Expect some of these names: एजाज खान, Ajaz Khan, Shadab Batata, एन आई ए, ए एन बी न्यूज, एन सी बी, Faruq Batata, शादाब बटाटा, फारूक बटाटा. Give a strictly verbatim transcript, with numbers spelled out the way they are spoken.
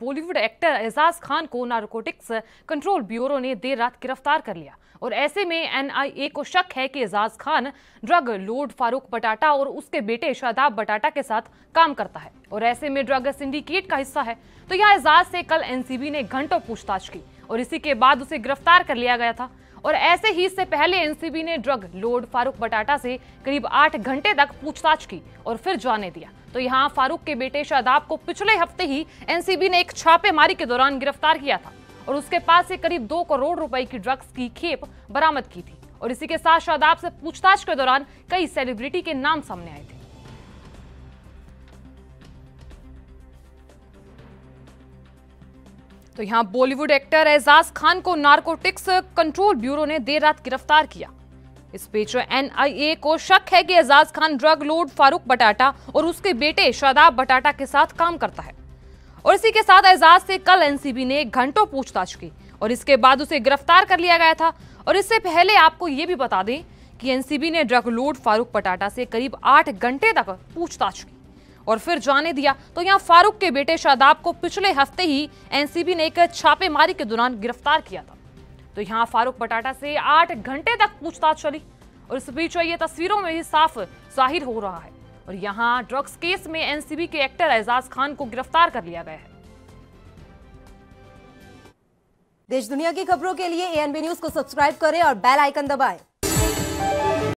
Bollywood actor एजाज खान को narcotics control bureau ने देर रात गिरफ्तार कर लिया और ऐसे में एन आई ए को शक है कि एजाज खान ड्रग लॉर्ड फारूक बटाटा और उसके बेटे शादाब बटाटा के साथ काम करता है और ऐसे में ड्रग सिंडिकेट का हिस्सा है। तो यह एजाज से कल एन सी बी ने घंटों पूछताछ की और इसी के बाद उसे गिरफ्तार कर लिया गया था। और ऐसे ही इससे पहले एन सी बी ने ड्रग लॉर्ड फारूक बटाटा से करीब आठ घंटे तक पूछताछ की और फिर जाने दिया। तो यहाँ फारूक के बेटे शादाब को पिछले हफ्ते ही एन सी बी ने एक छापेमारी के दौरान गिरफ्तार किया था और उसके पास से करीब दो करोड़ रुपए की ड्रग्स की खेप बरामद की थी और इसी के साथ शादाब से पूछताछ के दौरान कई सेलिब्रिटी के नाम सामने आए थे। तो यहाँ बॉलीवुड एक्टर एजाज खान को नारकोटिक्स कंट्रोल ब्यूरो ने देर रात गिरफ्तार किया। इस बीच एन आई ए को शक है कि एजाज खान ड्रग लॉर्ड फारूक बटाटा और उसके बेटे शादाब बटाटा के साथ काम करता है और इसी के साथ एजाज से कल एन सी बी ने घंटों पूछताछ की और इसके बाद उसे गिरफ्तार कर लिया गया था। और इससे पहले आपको ये भी बता दें कि एन सी बी ने ड्रग लॉर्ड फारूक बटाटा से करीब आठ घंटे तक पूछताछ की और फिर जाने दिया। तो यहाँ फारूक के बेटे शादाब को पिछले हफ्ते ही एन सी बी ने एक छापेमारी के दौरान गिरफ्तार किया था। तो यहाँ फारूक बटाटा से आठ घंटे तक पूछताछ चली और इस बीच ये तस्वीरों में ही साफ जाहिर हो रहा है और यहाँ ड्रग्स केस में एन सी बी के एक्टर एजाज खान को गिरफ्तार कर लिया गया है। देश दुनिया की खबरों के लिए ए एन बी न्यूज को सब्सक्राइब करें और बेल आइकन दबाएं।